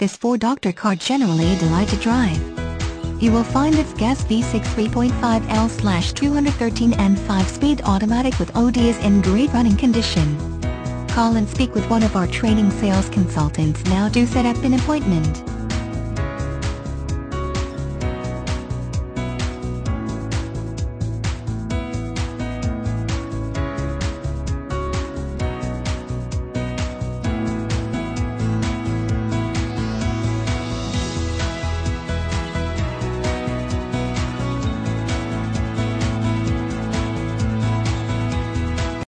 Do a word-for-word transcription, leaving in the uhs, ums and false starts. This four-door car generally a delight to drive. You will find its gas V six three point five L slash two thirteen and five-speed automatic with O D is in great running condition. Call and speak with one of our training sales consultants now to set up an appointment.